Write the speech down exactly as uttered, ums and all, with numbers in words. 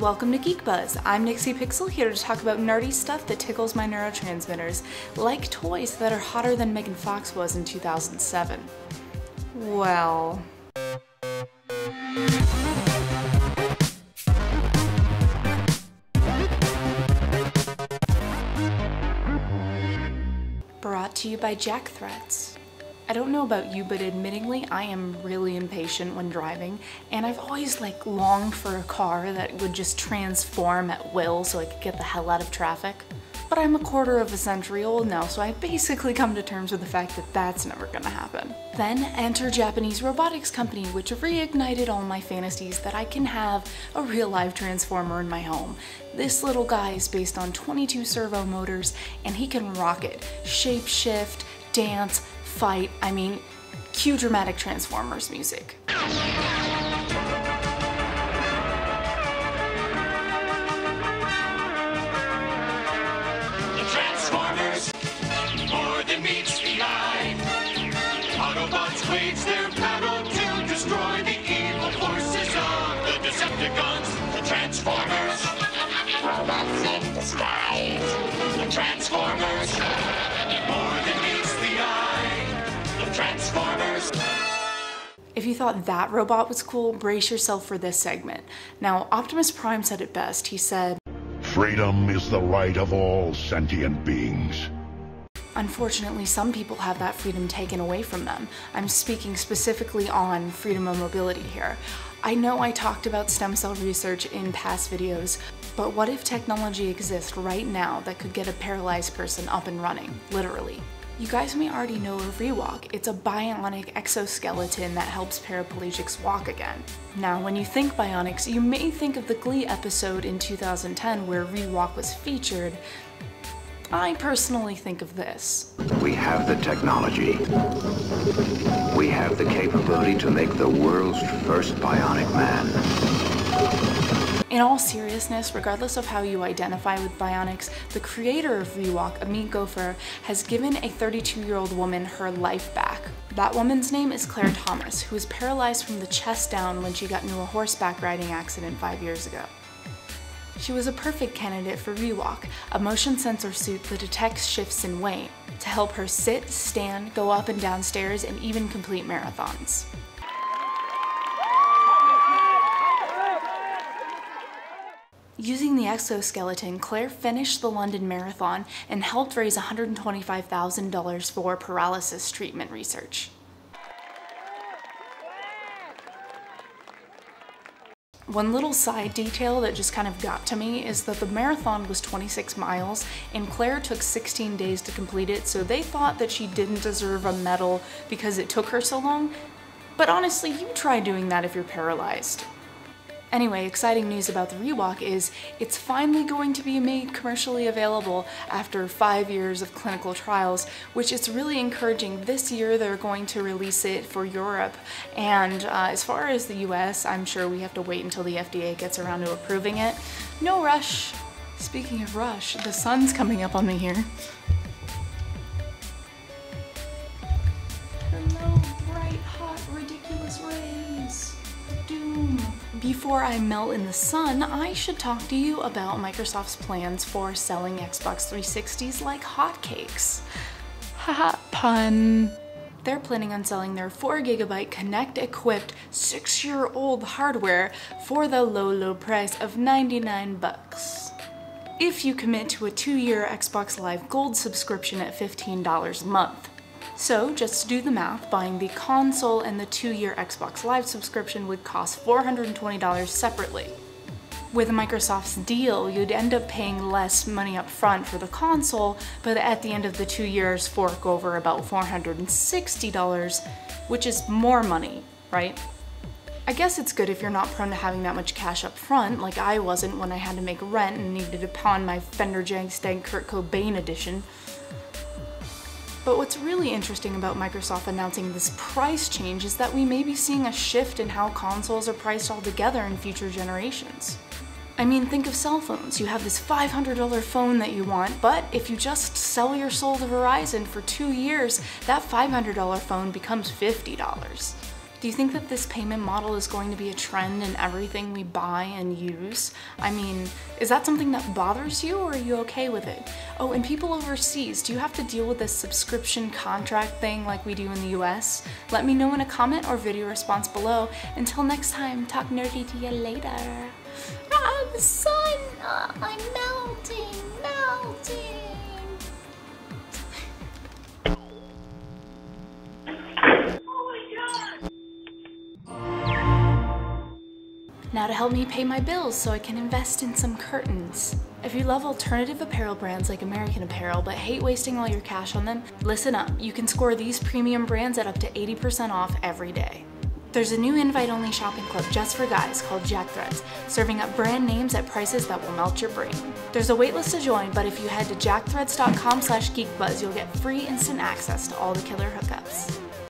Welcome to Geek Buzz. I'm Nixie Pixel, here to talk about nerdy stuff that tickles my neurotransmitters, like toys that are hotter than Megan Fox was in two thousand seven. Well... Brought to you by Jackthreads. I don't know about you, but admittingly, I am really impatient when driving, and I've always like longed for a car that would just transform at will so I could get the hell out of traffic. But I'm a quarter of a century old now, so I basically come to terms with the fact that that's never gonna happen. Then enter Japanese robotics company, which reignited all my fantasies that I can have a real live transformer in my home. This little guy is based on twenty-two servo motors, and he can rocket, shape shift, dance, fight, I mean, cue dramatic Transformers music. The Transformers, more than meets the eye. Autobots wage their battle to destroy the evil forces of the Decepticons. The Transformers, robots in disguise. The Transformers, more than meets the eye. Transformers. If you thought that robot was cool, brace yourself for this segment. Now, Optimus Prime said it best. He said, "Freedom is the right of all sentient beings." Unfortunately, some people have that freedom taken away from them. I'm speaking specifically on freedom of mobility here. I know I talked about stem cell research in past videos, but what if technology exists right now that could get a paralyzed person up and running, literally? You guys may already know of ReWalk. It's a bionic exoskeleton that helps paraplegics walk again. Now, when you think bionics, you may think of the Glee episode in two thousand ten where ReWalk was featured. I personally think of this. We have the technology. We have the capability to make the world's first bionic man. In all seriousness, regardless of how you identify with bionics, the creator of ReWalk, Amit Gopher, has given a thirty-two-year-old woman her life back. That woman's name is Claire Thomas, who was paralyzed from the chest down when she got into a horseback riding accident five years ago. She was a perfect candidate for ReWalk, a motion sensor suit that detects shifts in weight to help her sit, stand, go up and down stairs, and even complete marathons. Using the exoskeleton, Claire finished the London Marathon and helped raise one hundred twenty-five thousand dollars for paralysis treatment research. One little side detail that just kind of got to me is that the marathon was twenty-six miles and Claire took sixteen days to complete it, so they thought that she didn't deserve a medal because it took her so long. But honestly, you try doing that if you're paralyzed. Anyway, exciting news about the ReWalk is it's finally going to be made commercially available after five years of clinical trials, which is really encouraging. This year they're going to release it for Europe, and uh, as far as the U S, I'm sure we have to wait until the F D A gets around to approving it. No rush. Speaking of rush, the sun's coming up on me here. Hello, bright, hot, ridiculous rays. Doom. Before I melt in the sun, I should talk to you about Microsoft's plans for selling Xbox three sixties like hotcakes. Haha, pun. They're planning on selling their four gigabyte Kinect-equipped six-year-old hardware for the low, low price of ninety-nine bucks. If you commit to a two-year Xbox Live Gold subscription at fifteen dollars a month. So just to do the math, buying the console and the two-year Xbox Live subscription would cost four hundred twenty dollars separately. With Microsoft's deal, you'd end up paying less money up front for the console, but at the end of the two years, fork over about four hundred sixty dollars, which is more money, right? I guess it's good if you're not prone to having that much cash up front, like I wasn't when I had to make rent and needed to pawn my Fender Jaguar Kurt Cobain edition. But what's really interesting about Microsoft announcing this price change is that we may be seeing a shift in how consoles are priced altogether in future generations. I mean, think of cell phones. You have this five hundred dollar phone that you want, but if you just sell your soul to Verizon for two years, that five hundred dollar phone becomes fifty dollars. Do you think that this payment model is going to be a trend in everything we buy and use? I mean, is that something that bothers you, or are you okay with it? Oh, and people overseas, do you have to deal with this subscription contract thing like we do in the U S? Let me know in a comment or video response below. Until next time, talk nerdy to you later. Ah, the sun! Ah, I'm melting, melting! Now to help me pay my bills so I can invest in some curtains. If you love alternative apparel brands like American Apparel but hate wasting all your cash on them, listen up. You can score these premium brands at up to eighty percent off every day. There's a new invite-only shopping club just for guys called Jackthreads, serving up brand names at prices that will melt your brain. There's a waitlist to join, but if you head to jackthreads dot com slash geekbuzz, you'll get free instant access to all the killer hookups.